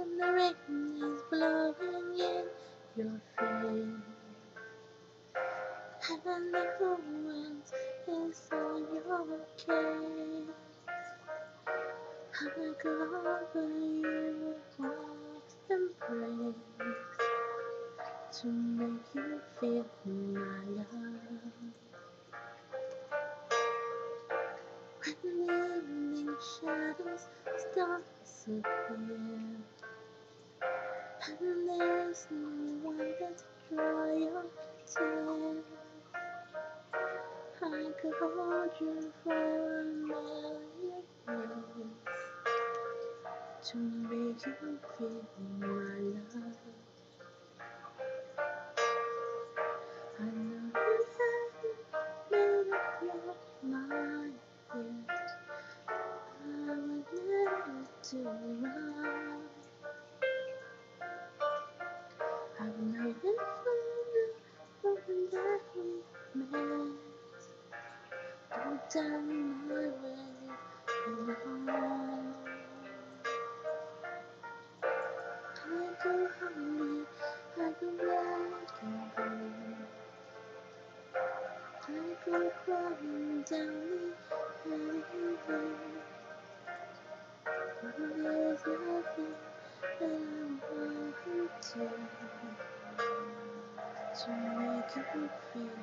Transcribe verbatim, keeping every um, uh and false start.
and the rain is blowing in your face, and the influence is on your case. I cover you with love and praise to make you feel my love. When the evening shadows start to appear, and there's no one to dry your tears, I could hold you for a million years to make you feel my love. I know you said that you're mine, I would never do wrong. I've never found the one that we met. Don't tell me my way alone. I go hungry, I go walking, I go crawling down the alleyway. When there's nothing that I'm wanting to, to make you feel